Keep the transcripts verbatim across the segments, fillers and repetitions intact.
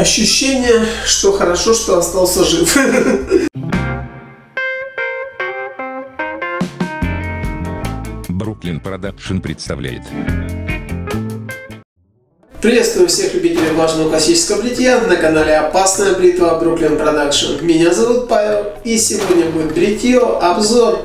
Ощущение, что хорошо, что остался жив. Бруклин Продакшн представляет. Приветствую всех любителей влажного классического бритья на канале Опасная Бритва Бруклин Продакшн. Меня зовут Павел, и сегодня будет бритье, обзор.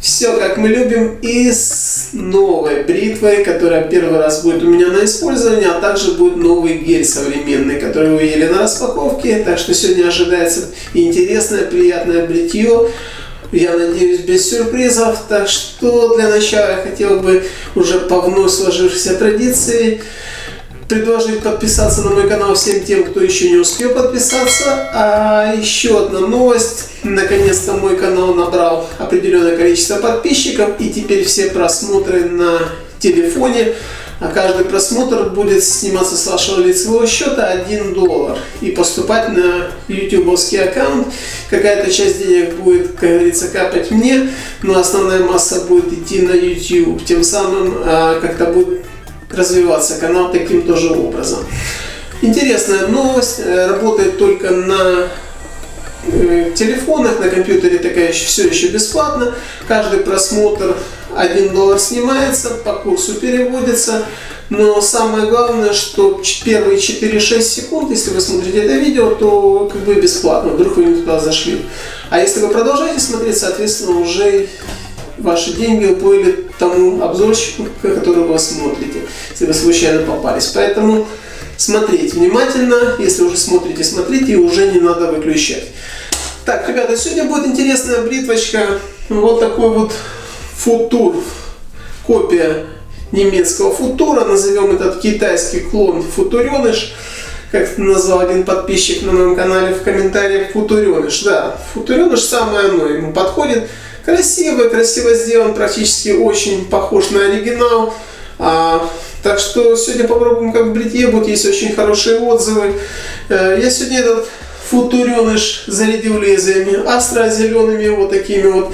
Все как мы любим и с новой бритвой, которая первый раз будет у меня на использовании, а также будет новый гель современный, который вы видели на распаковке. Так что сегодня ожидается интересное, приятное бритье. Я надеюсь, без сюрпризов. Так что для начала я хотел бы уже по вновь сложившейся традиции предложить подписаться на мой канал всем тем, кто еще не успел подписаться. А еще одна новость. Наконец-то мой канал набрал определенное количество подписчиков. И теперь все просмотры на телефоне. А каждый просмотр будет сниматься с вашего лицевого счета один доллар. И поступать на ютубовский аккаунт. Какая-то часть денег будет, как говорится, капать мне. Но основная масса будет идти на YouTube. Тем самым а, как-то будет развиваться канал таким тоже образом. Интересная новость. Работает только на телефонах, на компьютере такая еще, все еще бесплатно. Каждый просмотр один доллар снимается, по курсу переводится. Но самое главное, что первые четыре-шесть секунд, если вы смотрите это видео, то как бы бесплатно, вдруг вы не туда зашли. А если вы продолжаете смотреть, соответственно, уже ваши деньги уплыли тому обзорщику, которого вы смотрите, если вы случайно попались. Поэтому смотрите внимательно, если уже смотрите, смотрите, и уже не надо выключать. Так, ребята, сегодня будет интересная бритвочка. Вот такой вот футур, копия немецкого футура. Назовем этот китайский клон футуреныш. Как назвал один подписчик на моем канале в комментариях, футуреныш. Да, футуреныш самое оно, ему подходит. Красивый, красиво сделан, практически очень похож на оригинал. А, так что сегодня попробуем, как в бритье будет, есть очень хорошие отзывы. А, я сегодня этот футуреныш зарядил лезвиями Astra зелеными, вот такими вот.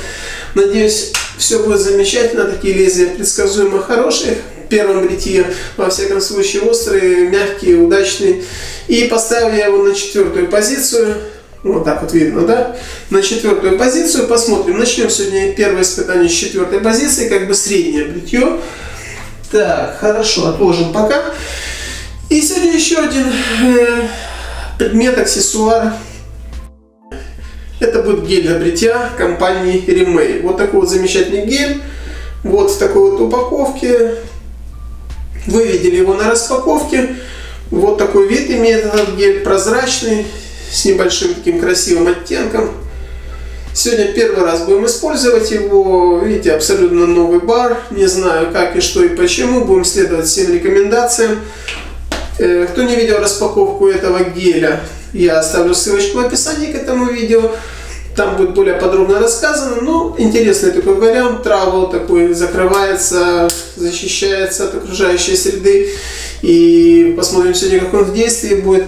Надеюсь, все будет замечательно, такие лезвия предсказуемо хорошие. В первом бритье, во всяком случае, острые, мягкие, удачные. И поставил я его на четвертую позицию. Вот так вот видно, да? На четвертую позицию посмотрим. Начнем сегодня первое испытание с четвертой позиции, как бы среднее бритье. Так, хорошо, отложим пока. И сегодня еще один э, предмет, аксессуар. Это будет гель для бритья компании Remay. Вот такой вот замечательный гель. Вот в такой вот упаковке. Вы видели его на распаковке. Вот такой вид имеет этот гель, прозрачный, с небольшим таким красивым оттенком. Сегодня первый раз будем использовать его. Видите, абсолютно новый бар. Не знаю, как и что и почему. Будем следовать всем рекомендациям. Кто не видел распаковку этого геля, я оставлю ссылочку в описании к этому видео. Там будет более подробно рассказано. Ну, интересный такой вариант. Travel такой, закрывается, защищается от окружающей среды. И посмотрим сегодня, как он в действии будет.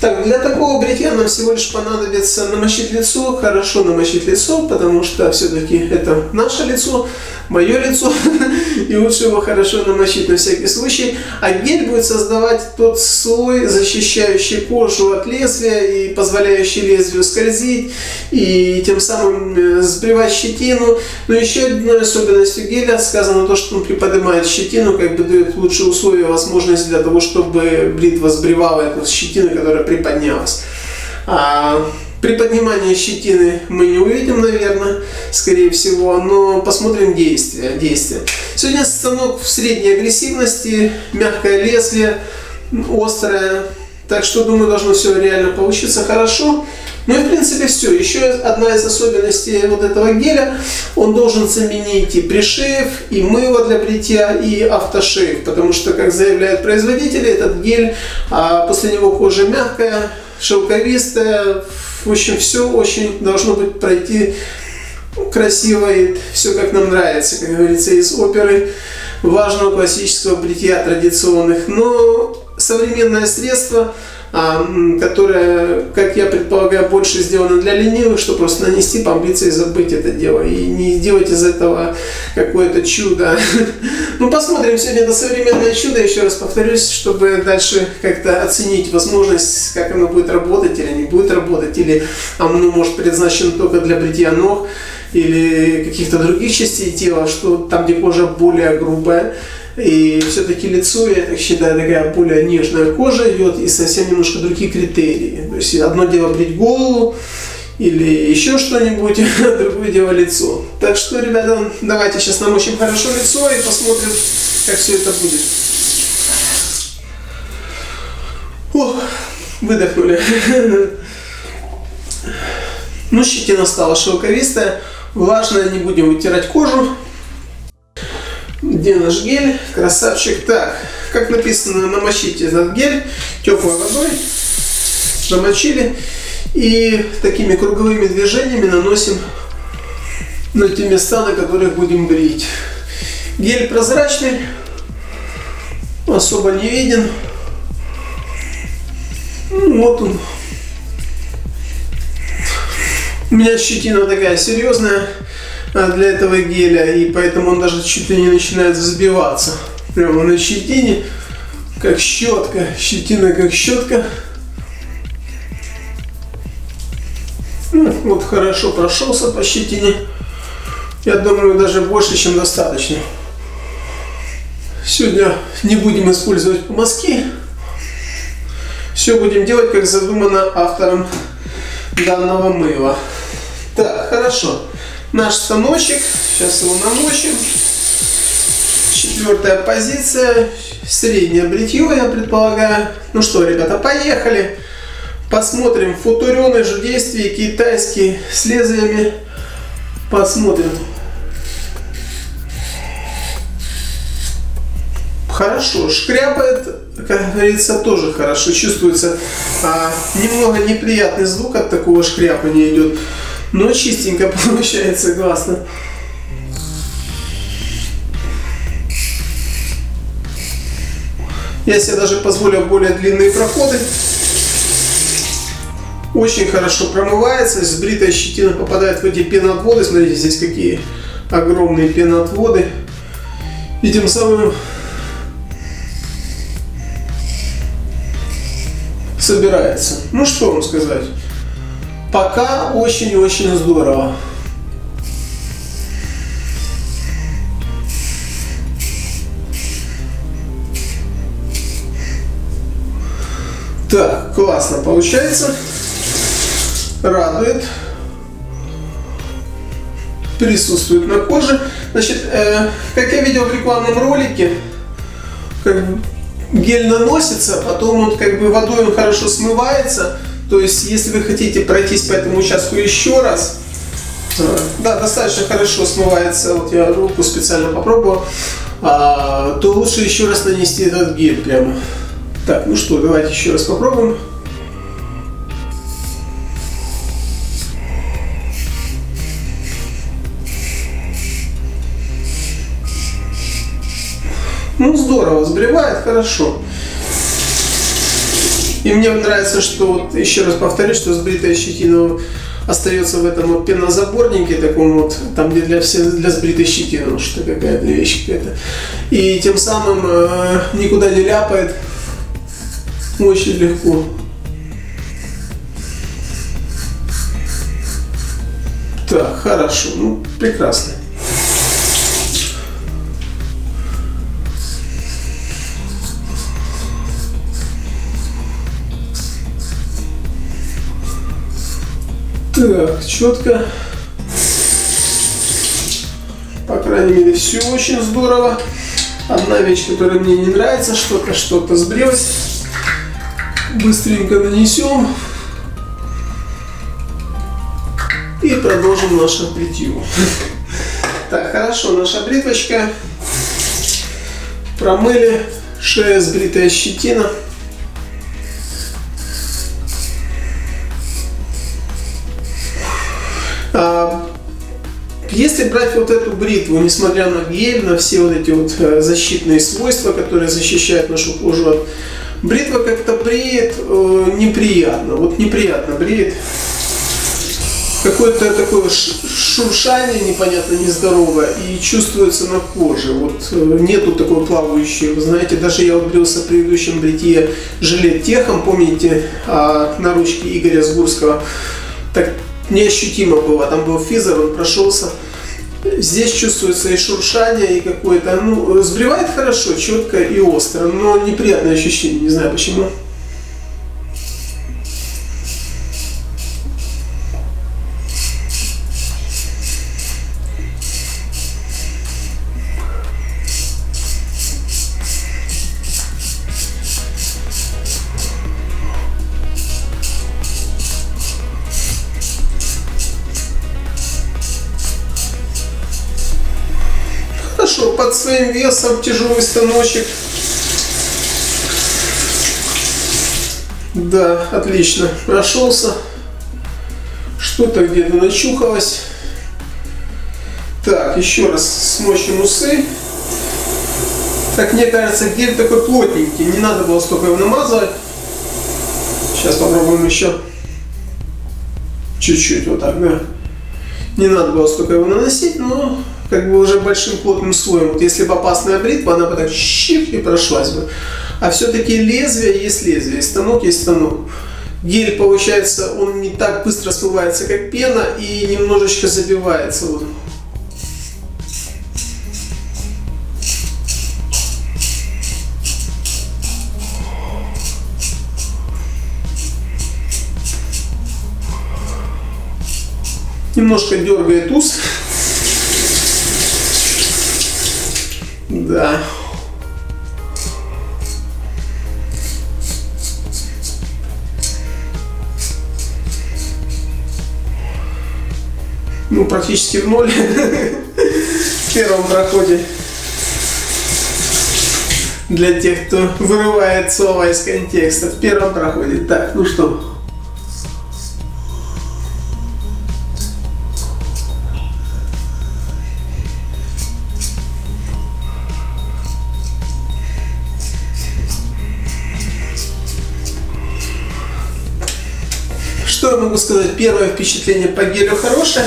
Так, для такого бритья нам всего лишь понадобится намочить лицо, хорошо намочить лицо, потому что все-таки это наше лицо, мое лицо, и лучше его хорошо намочить на всякий случай. А гель будет создавать тот слой, защищающий кожу от лезвия и позволяющий лезвию скользить, и тем самым сбривать щетину. Но еще одной особенностью геля сказано то, что он приподнимает щетину, как бы дает лучшие условия, возможность для того, чтобы бритва сбривала эту щетину, которая приподнялась. А приподнимание щетины мы не увидим, наверное, скорее всего, но посмотрим действие. действие. Сегодня станок в средней агрессивности, мягкое лезвие, острое, так что, думаю, должно все реально получиться хорошо. Ну и, в принципе, все. Еще одна из особенностей вот этого геля, он должен заменить и пришив, и мыло для бритья, и автошейв, потому что, как заявляют производители, этот гель, а после него кожа мягкая, шелковистая, в общем, все очень должно быть пройти красиво, и все как нам нравится, как говорится, из оперы важного классического бритья традиционных. Но современное средство которая, как я предполагаю, больше сделана для ленивых, что просто нанести, побиться и забыть это дело, и не делать из этого какое-то чудо. Ну, посмотрим сегодня это современное чудо, еще раз повторюсь, чтобы дальше как-то оценить возможность, как оно будет работать или не будет работать, или оно может предназначено только для бритья ног или каких-то других частей тела, что там, где кожа более грубая. И все-таки лицо, я так считаю, такая более нежная кожа идет, и совсем немножко другие критерии. То есть одно дело брить голову или еще что-нибудь, а другое дело лицо. Так что, ребята, давайте сейчас намочим хорошо лицо и посмотрим, как все это будет. О, выдохнули. Ну, щетина стала шелковистая, влажная, не будем вытирать кожу. Где наш гель? Красавчик. Так, как написано, намочите этот гель теплой водой. Намочили. И такими круговыми движениями наносим на те места, на которых будем брить. Гель прозрачный. Особо не виден. Ну, вот он. У меня щетина такая серьезная для этого геля, и поэтому он даже чуть ли не начинает взбиваться прямо на щетине, как щетка, щетина как щетка. Ну, вот хорошо прошелся по щетине, я думаю, даже больше, чем достаточно. Сегодня не будем использовать помазки, все будем делать, как задумано автором данного мыла. Так, хорошо. Наш станочек, сейчас его намочим. Четвертая позиция, среднее бритье, я предполагаю. Ну что, ребята, поехали. Посмотрим, футурены же действия китайские с лезвиями. Посмотрим. Хорошо, шкряпает, как говорится, тоже хорошо. Чувствуется а, немного неприятный звук от такого шкряпания идет. Но чистенько получается, классно. Я себе даже позволил более длинные проходы. Очень хорошо промывается. Сбритая щетина попадает в эти пеноотводы. Смотрите, здесь какие огромные пеноотводы. И тем самым собирается. Ну, что вам сказать. Пока очень-очень здорово. Так, классно получается. Радует. Присутствует на коже. Значит, э, как я видел в рекламном ролике, как бы гель наносится, потом он как бы водой он хорошо смывается. То есть, если вы хотите пройтись по этому участку еще раз, да, достаточно хорошо смывается, вот я руку специально попробовал, а, то лучше еще раз нанести этот гель прямо. Так, ну что, давайте еще раз попробуем. Ну, здорово, сбривает хорошо. И мне нравится, что, вот, еще раз повторюсь, что сбритая щетина остается в этом вот пенозаборнике, таком вот, там где для, все, для сбритой щетины, что какая-то вещь какая-то. И тем самым э, никуда не ляпает, очень легко. Так, хорошо, ну, прекрасно. Так, четко. По крайней мере, все очень здорово. Одна вещь, которая мне не нравится, что-то что-то сбрилось. Быстренько нанесем. И продолжим наше бритье. Так, хорошо, наша бритвочка. Промыли. Шея сбритая щетина. Если брать вот эту бритву, несмотря на гель, на все вот эти вот защитные свойства, которые защищают нашу кожу от Бритва как-то бреет э, неприятно, вот неприятно бреет. Какое-то такое шуршание непонятно, нездоровое, и чувствуется на коже. Вот нету такой плавающей. Вы знаете, даже я брился в предыдущем бритье Geletech, помните, на ручке Игоря Згурского. Так неощутимо было. Там был физер, он прошелся. Здесь чувствуется и шуршание, и какое-то... Ну, сбривает хорошо, четко и остро, но неприятное ощущение, не знаю почему. Под своим весом тяжелый станочек. Да, отлично. Прошелся. Что-то где-то начухалось. Так, еще раз смочим усы. Так, мне кажется, гель такой плотненький. Не надо было столько его намазывать. Сейчас попробуем еще. Чуть-чуть вот так, да. Не надо было столько его наносить, но... как бы уже большим плотным слоем. Вот если бы опасная бритва, она бы так щик и прошлась бы. А все-таки лезвие есть лезвие, станок есть станок. Гель, получается, он не так быстро смывается, как пена, и немножечко забивается. Вот. Немножко дергает ус. Да. Ну, практически в ноль в первом проходе. Для тех, кто вырывает слово из контекста. В первом проходе. Так, ну что? Что я могу сказать? Первое впечатление по гелю хорошее.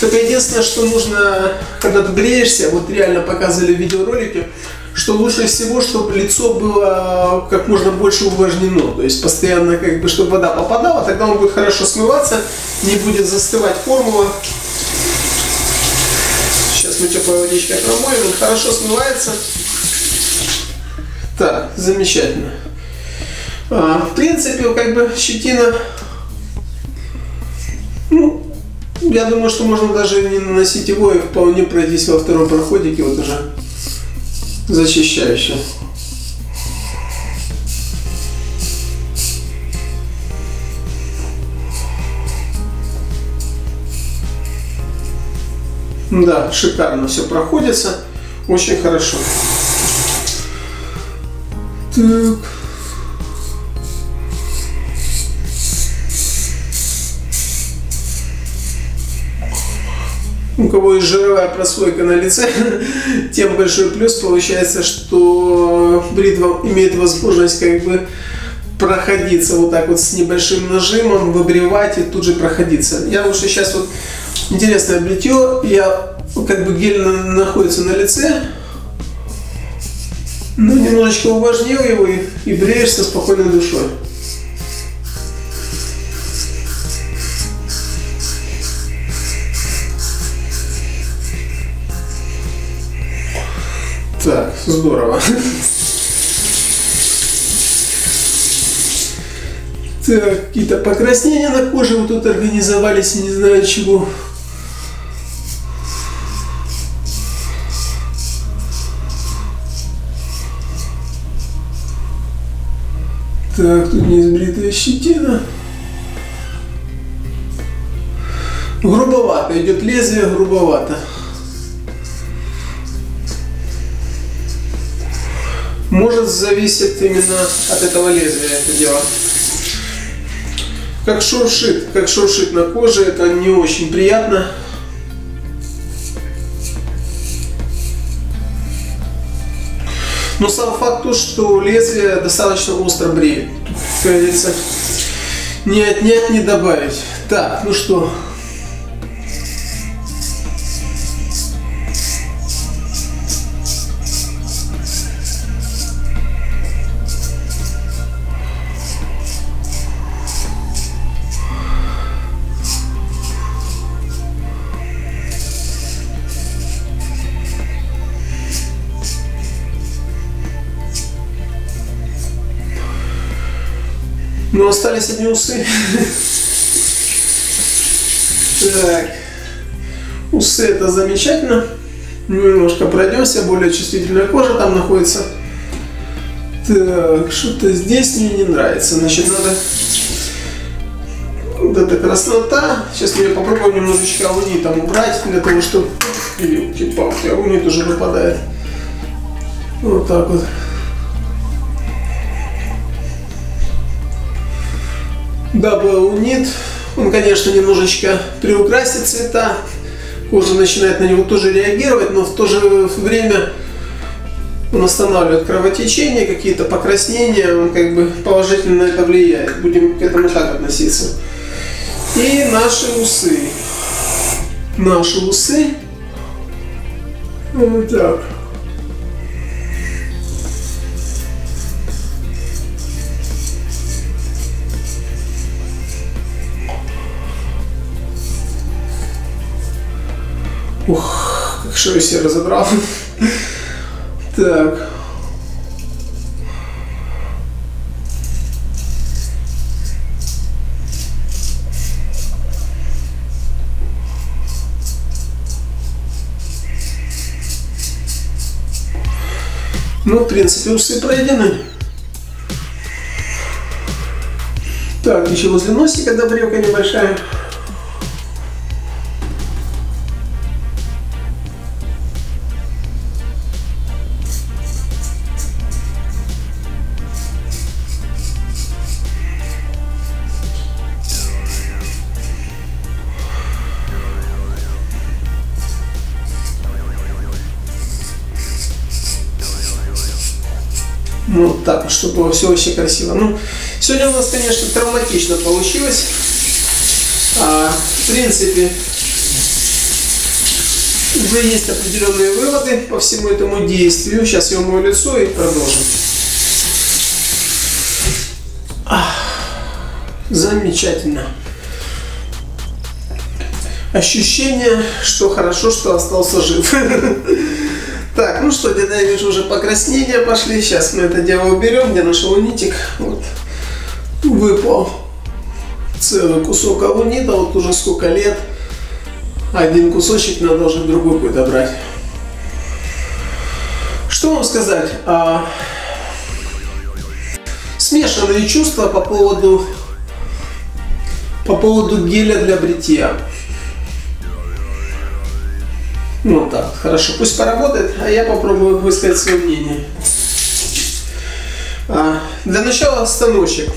Только единственное, что нужно, когда ты греешься, вот реально показывали в видеоролике, что лучше всего, чтобы лицо было как можно больше увлажнено. То есть постоянно, как бы, чтобы вода попадала, тогда он будет хорошо смываться, не будет застывать формула. Сейчас мы теплой водичкой промоем, он хорошо смывается. Так, замечательно. А, в принципе, как бы щетина... Ну, я думаю, что можно даже не наносить его и вполне пройтись во втором проходике, вот уже зачищающе. Да, шикарно все проходится, очень хорошо. Так. У кого есть жировая прослойка на лице, тем большой плюс получается, что бритва имеет возможность как бы проходиться вот так вот с небольшим нажимом, выбривать и тут же проходиться. Я лучше сейчас вот интересное бритье, я как бы гель на, находится на лице, ну, немножечко увлажнил его и, и бреешься спокойной душой. Так, здорово. Так, какие-то покраснения на коже вот тут организовались, не знаю чего. Так, тут неизбритая щетина. Грубовато идет лезвие, грубовато. Может, зависит именно от этого лезвия это дело. Как шуршит, как шуршит на коже, это не очень приятно. Но сам факт то, что лезвие достаточно остро бреет. Как говорится, не отнять, не добавить. Так, ну что. Но остались одни усы. Так. Усы — это замечательно. Немножко пройдемся, более чувствительная кожа там находится. Так, что-то здесь мне не нравится. Значит, надо... Вот эта краснота. Сейчас я попробую немножечко ауни там убрать, для того, чтобы... Или палки, ауни тоже выпадает. Вот так вот. Дабы унит, он, конечно, немножечко приукрасит цвета, кожа начинает на него тоже реагировать, но в то же время он останавливает кровотечение, какие-то покраснения, он как бы положительно это влияет. Будем к этому так относиться. И наши усы. Наши усы. Вот так. Ух, как шею себе разобрал. Так. Ну, в принципе, усы пройдены. Так, еще возле носика добревка небольшая. Вот так, чтобы все вообще красиво. Ну, сегодня у нас, конечно, травматично получилось. А, в принципе, уже есть определенные выводы по всему этому действию. Сейчас я умою лицо и продолжим. Ах, замечательно. Ощущение, что хорошо, что остался жив. Так, ну что, где-то я вижу, уже покраснения пошли. Сейчас мы это дело уберем. Где наш аунитик? Вот. Выпал целый кусок аунита. Вот уже сколько лет. Один кусочек надо уже другой какой-то брать. Что вам сказать? А... Смешанные чувства по поводу... по поводу геля для бритья. Ну так, хорошо, пусть поработает, а я попробую высказать свое мнение. А, для начала станочек.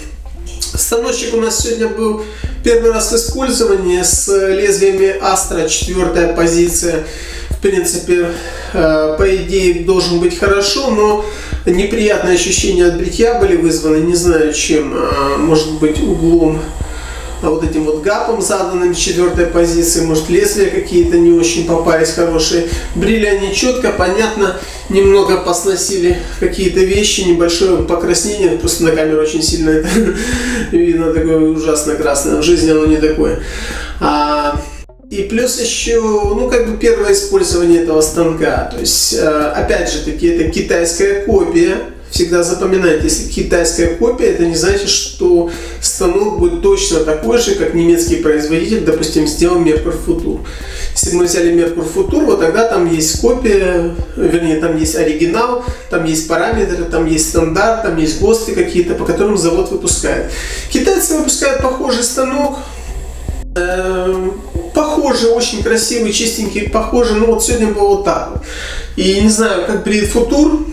Станочек у нас сегодня был первый раз в использовании с лезвиями Astra, четвертая позиция. В принципе, по идее, должен быть хорошо, но неприятные ощущения от бритья были вызваны, не знаю чем, а может быть углом. А вот этим вот гапом, заданным с четвертой позиции, может, лезвия какие-то не очень попались хорошие. Брили они четко, понятно, немного посносили какие-то вещи, небольшое покраснение, просто на камеру очень сильно это видно, такое ужасно красное, в жизни оно не такое. А, и плюс еще, ну, как бы первое использование этого станка, то есть, опять же таки, это китайская копия. Всегда запоминайте, если китайская копия, это не значит, что станок будет точно такой же, как немецкий производитель, допустим, сделал Merkur Futur. Если мы взяли Merkur Futur, вот тогда там есть копия, вернее, там есть оригинал, там есть параметры, там есть стандарт, там есть ГОСТы какие-то, по которым завод выпускает. Китайцы выпускают похожий станок. Похоже, очень красивый, чистенький, похоже, но вот сегодня было вот так. И не знаю, как при Futur.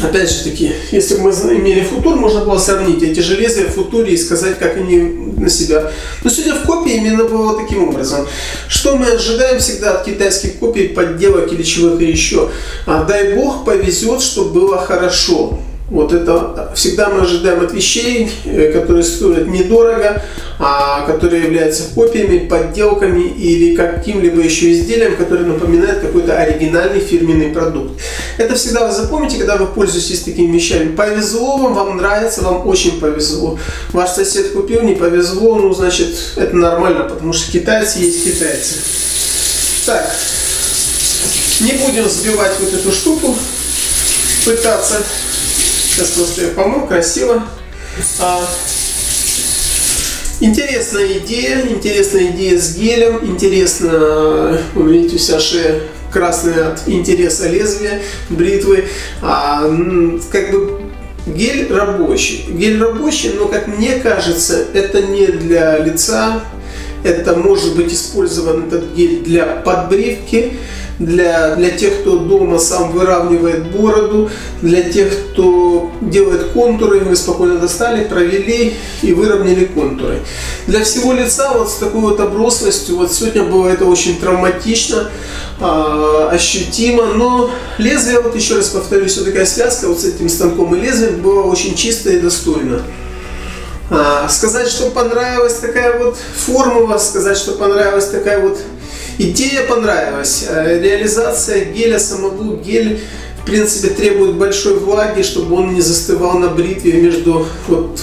Опять же таки, если бы мы имели футур, можно было сравнить эти же лезвия в футуре и сказать, как они на себя. Но сегодня в копии именно было таким образом. Что мы ожидаем всегда от китайских копий, подделок или чего-то еще? А дай бог повезет, чтобы было хорошо. Вот это всегда мы ожидаем от вещей, которые стоят недорого, а которые являются копиями, подделками или каким-либо еще изделием, которое напоминает какой-то оригинальный фирменный продукт. Это всегда вы запомните, когда вы пользуетесь такими вещами. Повезло вам, вам нравится, вам очень повезло. Ваш сосед купил, не повезло, ну значит это нормально, потому что китайцы есть китайцы. Так, не будем сбивать вот эту штуку, пытаться... Сейчас просто я помыл, красиво. А, интересная идея, интересная идея с гелем, интересно, вы видите, вся шея красная от интереса лезвия, бритвы. А, как бы гель рабочий, гель рабочий, но, как мне кажется, это не для лица, это может быть использован этот гель для подбривки. Для, для тех, кто дома сам выравнивает бороду, для тех, кто делает контуры, вы спокойно достали, провели и выровняли контуры. Для всего лица вот с такой вот оброслостью, вот сегодня было это очень травматично, а, ощутимо, но лезвие, вот еще раз повторюсь, вот такая связка вот с этим станком и лезвием была очень чистая и достойна. А, сказать, что понравилась такая вот формула, сказать, что понравилась такая вот идея, понравилась. Реализация геля, самого гель, в принципе, требует большой влаги, чтобы он не застывал на бритве между вот,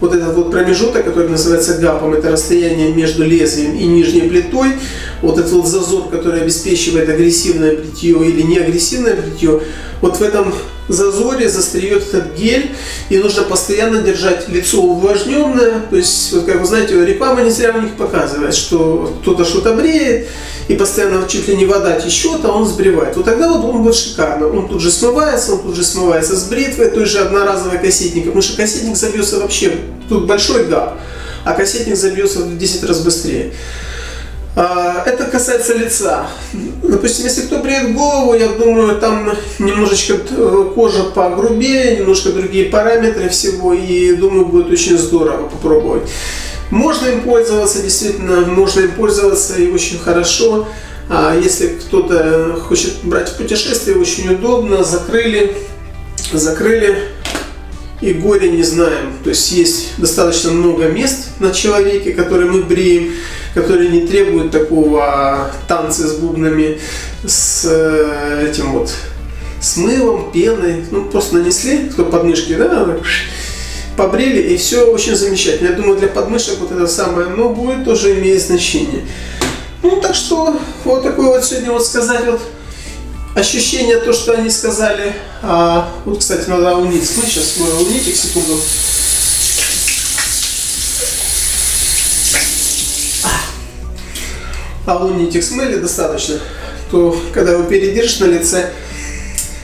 вот этот вот промежуток, который называется гапом, это расстояние между лезвием и нижней плитой, вот этот вот зазор, который обеспечивает агрессивное бритье или неагрессивное бритье, вот в этом зазоре застреет этот гель, и нужно постоянно держать лицо увлажненное. То есть, вот, как вы знаете, реклама не зря у них показывает, что кто-то что-то бреет, и постоянно чуть ли не вода течет, а он сбривает. Вот тогда вот он будет шикарно. Он тут же смывается, он тут же смывается с бритвой, той же одноразовой кассетником. Потому что кассетник забьется вообще, тут большой гап, а кассетник забьется в десять раз быстрее. Это касается лица. Допустим, если кто бреет голову, я думаю, там немножечко кожа погрубее, немножко другие параметры всего, и думаю, будет очень здорово попробовать. Можно им пользоваться, действительно, можно им пользоваться, и очень хорошо. Если кто-то хочет брать в путешествие, очень удобно, закрыли, закрыли. И горе не знаем. То есть есть достаточно много мест на человеке, которые мы бреем, которые не требуют такого танца с бубнами, с этим вот, с мылом, пеной. Ну, просто нанесли, кто подмышки, да, побрели, и все очень замечательно. Я думаю, для подмышек вот это самое, но будет тоже имеет значение. Ну, так что, вот такое вот сегодня вот сказать вот. Ощущение, то, что они сказали, а, вот, кстати, надо унить, мы сейчас мы унитик, секунду. А унитик смыли достаточно, то когда его передержишь на лице,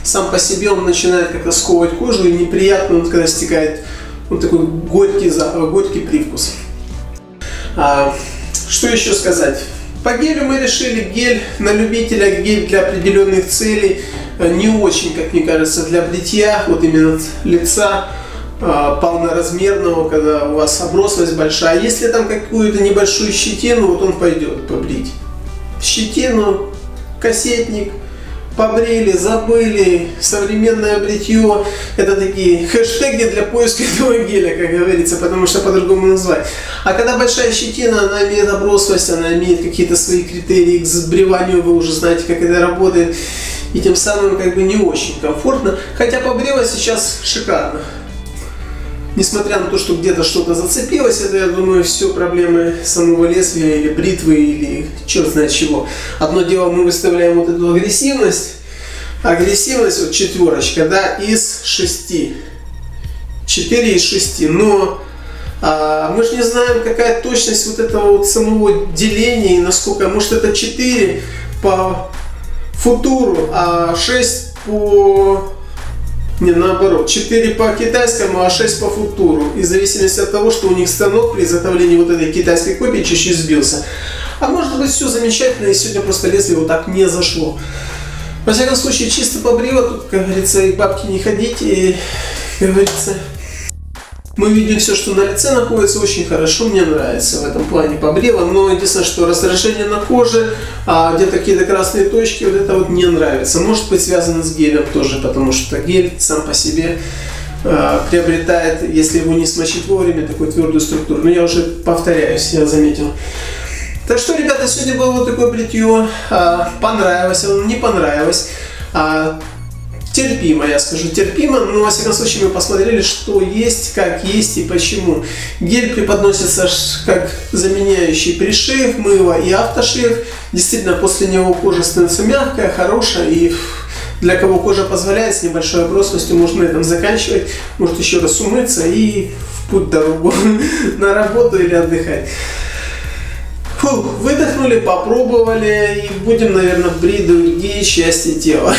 сам по себе он начинает как-то сковывать кожу, и неприятно, вот, когда стекает вот такой горький, горький привкус. А, что еще сказать? По гелю мы решили, гель на любителя, гель для определенных целей, не очень, как мне кажется, для бритья, вот именно лица полноразмерного, когда у вас оброслость большая. Если там какую-то небольшую щетину, вот он пойдет побрить. Щетину, кассетник, побрили, забыли, современное бритье, это такие хэштеги для поиска этого геля, как говорится, потому что по-другому назвать. А когда большая щетина, она имеет оброслость, она имеет какие-то свои критерии к сбриванию, вы уже знаете, как это работает, и тем самым как бы не очень комфортно, хотя побрила сейчас шикарно. Несмотря на то, что где-то что-то зацепилось, это, я думаю, все проблемы самого лезвия или бритвы, или черт знает чего. Одно дело, мы выставляем вот эту агрессивность, агрессивность, вот четверочка, да, из шести, четыре из шести, но а, мы же не знаем, какая точность вот этого вот самого деления, и насколько, может, это четыре по футуру, а шесть по... Не, наоборот, четыре по китайскому, а шесть по футуру. И в зависимости от того, что у них станок при изготовлении вот этой китайской копии чуть-чуть сбился. А может быть, все замечательно, и сегодня просто лезвие вот так не зашло. Во всяком случае, чисто побрила, тут, как говорится, и бабки не ходите, и, как говорится, мы видим все, что на лице находится, очень хорошо, мне нравится в этом плане побрила, но единственное, что раздражение на коже, а где-то какие-то красные точки, вот это вот не нравится. Может быть, связано с гелем тоже, потому что гель сам по себе э, приобретает, если его не смочить вовремя, такую твердую структуру. Но я уже повторяюсь, я заметил. Так что, ребята, сегодня было вот такое бритье. А, понравилось оно, не понравилось. А, терпимо, я скажу, терпимо, но во всяком случае мы посмотрели, что есть, как есть и почему. Гель преподносится как заменяющий пришив, мыло и автошив. Действительно, после него кожа становится мягкая, хорошая, и для кого кожа позволяет, с небольшой оброслостью можно на этом заканчивать, может еще раз умыться и в путь-дорогу на работу или отдыхать. Фух, выдохнули, попробовали и будем, наверное, брить другие части тела.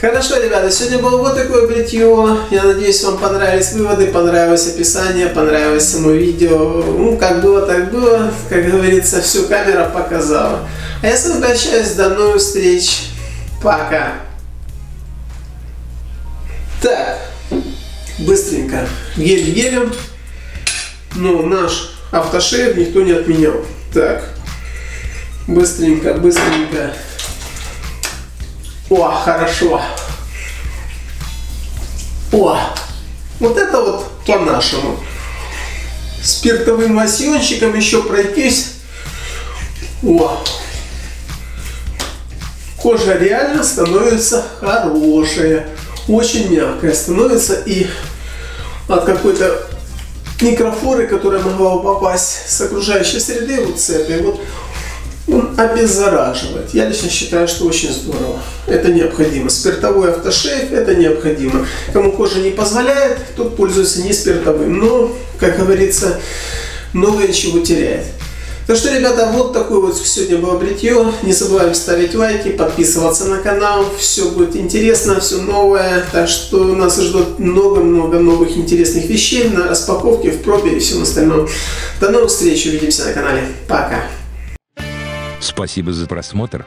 Хорошо, ребята, сегодня было вот такое бритье. Я надеюсь, вам понравились выводы, понравилось описание, понравилось само видео. Ну, как было, так было. Как говорится, всю камера показала. А я с вами прощаюсь, до новых встреч. Пока. Так, быстренько. Гель гелем. Ну, наш... автошейв никто не отменял. Так, быстренько, быстренько. О, хорошо. О, вот это вот по-нашему. Спиртовым лосьончиком еще пройтись. О, кожа реально становится хорошая. Очень мягкая становится и от какой-то... микрофоры, которая могла попасть с окружающей среды, вот с этой вот, он обеззараживает. Я лично считаю, что очень здорово. Это необходимо. Спиртовой автошейв, это необходимо. Кому кожа не позволяет, тот пользуется не спиртовым. Но, как говорится, многое чего теряет. Так что, ребята, вот такое вот сегодня было бритье. Не забываем ставить лайки, подписываться на канал. Все будет интересно, все новое. Так что нас ждет много-много новых интересных вещей на распаковке, в пробе и всем остальном. До новых встреч, увидимся на канале. Пока! Спасибо за просмотр.